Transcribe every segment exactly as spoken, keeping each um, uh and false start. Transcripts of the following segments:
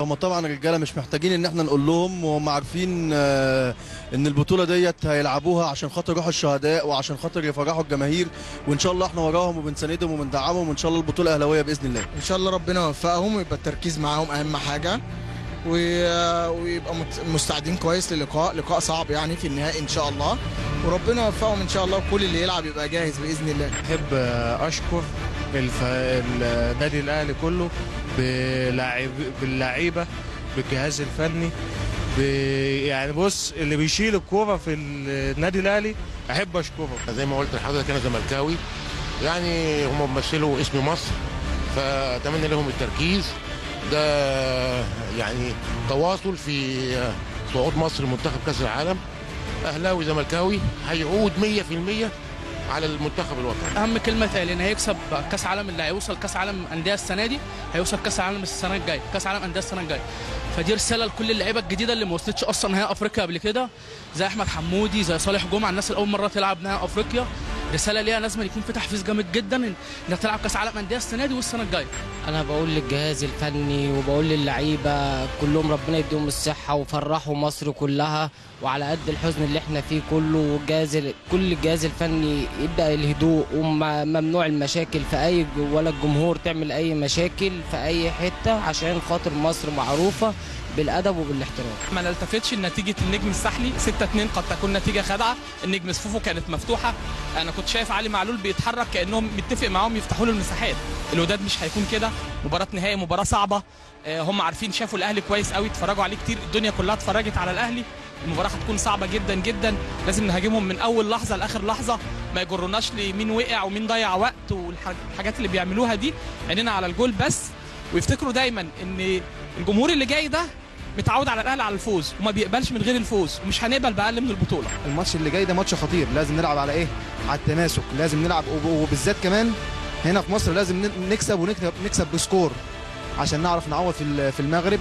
هم طبعا الرجاله مش محتاجين ان احنا نقول لهم، وهم عارفين ان البطوله ديت هيلعبوها عشان خاطر روح الشهداء وعشان خاطر يفرحوا الجماهير، وان شاء الله احنا وراهم وبنساندهم وبندعمهم، وان شاء الله البطوله اهلاويه باذن الله. ان شاء الله ربنا يوفقهم ويبقى التركيز معاهم اهم حاجه، ويبقى مستعدين كويس للقاء، لقاء صعب يعني في النهائي ان شاء الله، وربنا يوفقهم ان شاء الله وكل اللي يلعب يبقى جاهز باذن الله. احب اشكر الف... النادي الاهلي كله، بلاعب... باللعيبه، بالجهاز الفني، ب... يعني بص اللي بيشيل الكوره في النادي الاهلي احب اشكره. زي ما قلت لحضرتك انا زملكاوي، يعني هم بيمثلوا اسم مصر، فاتمنى لهم التركيز ده، يعني تواصل في صعود مصر لمنتخب كاس العالم. اهلاوي زملكاوي هيعود مية في المية على المنتخب الوطني. اهم كلمه تقال ان هيكسب كاس عالم، اللي هيوصل كاس عالم انديه السنه دي هيوصل كاس عالم السنه الجايه، كاس عالم انديه السنه الجايه. فدي رساله لكل اللعيبه الجديده اللي ما وصلتش اصلا نهائي افريقيا قبل كده، زي احمد حمودي، زي صالح جمعه، الناس اللي اول مره تلعب نهائي افريقيا. رساله ليها لازم يكون في تحفيز جامد جدا انك تلعب كاس عالم انديه السنه دي والسنه الجايه. انا بقول للجهاز الفني وبقول للعيبه كلهم ربنا يديهم الصحه ويفرحوا مصر كلها، وعلى قد الحزن اللي احنا فيه كله، والجهاز كل الجهاز الفني يبدا الهدوء، وممنوع المشاكل في اي، ولا الجمهور تعمل اي مشاكل في اي حته، عشان خاطر مصر معروفه بالادب وبالاحترام. ما نلتفتش لنتيجه النجم الساحلي ستة اتنين، قد تكون نتيجه خادعه، النجم صفوفه كانت مفتوحه، انا كنت شايف علي معلول بيتحرك كانهم متفق معاهم يفتحوا له المساحات. الوداد مش هيكون كده، مباراه نهائي، مباراه صعبه، هم عارفين، شافوا الاهلي كويس قوي، اتفرجوا عليه كتير، الدنيا كلها اتفرجت على الاهلي. المباراه هتكون صعبه جدا جدا، لازم نهاجمهم من اول لحظه لاخر لحظه، ما يجروناش لمين وقع ومين ضيع وقت والحاجات اللي بيعملوها دي، عينينا على الجول بس، ويفتكروا دايما ان الجمهور اللي جاي ده متعود على الاهلي على الفوز وما بيقبلش من غير الفوز، ومش هنقبل باقل من البطوله. الماتش اللي جاي ده ماتش خطير، لازم نلعب على ايه؟ على التماسك، لازم نلعب، وبالذات كمان هنا في مصر لازم نكسب ونكسب بسكور عشان نعرف نعوض في المغرب،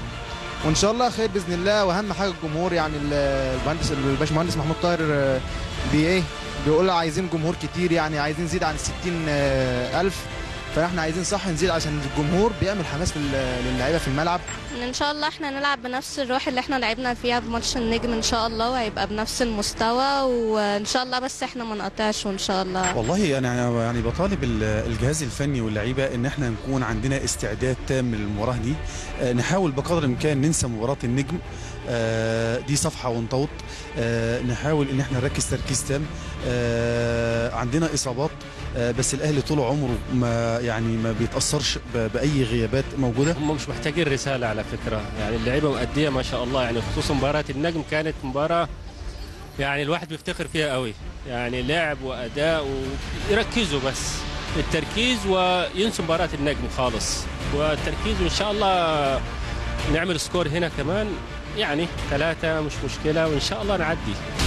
وان شاء الله خير باذن الله. واهم حاجه الجمهور، يعني الباشمهندس الباشمهندس محمود طاهر بي ايه بيقول عايزين جمهور كتير، يعني عايزين نزيد عن ستين ألف، فاحنا عايزين صح نزيد عشان الجمهور بيعمل حماس للعيبه في الملعب. ان شاء الله احنا نلعب بنفس الروح اللي احنا لعبنا فيها بماتش النجم ان شاء الله، وهيبقى بنفس المستوى وان شاء الله، بس احنا ما نقطعش وان شاء الله. والله انا يعني بطالب الجهاز الفني واللعيبه ان احنا نكون عندنا استعداد تام للمباراه دي، نحاول بقدر الامكان ننسى مباراه النجم دي صفحه ونطوط، نحاول ان احنا نركز تركيز تام، عندنا اصابات بس الاهلي طول عمره ما يعني ما بيتاثرش باي غيابات موجوده. هم مش محتاجين رساله على فكره، يعني اللعيبه مؤديه ما شاء الله، يعني خصوصا مباراه النجم كانت مباراه يعني الواحد بيفتخر فيها قوي، يعني لعب واداء، ويركزوا بس التركيز وينسوا مباراه النجم خالص، والتركيز وان شاء الله نعمل سكور هنا كمان، يعني ثلاثه مش مشكله، وان شاء الله نعدي.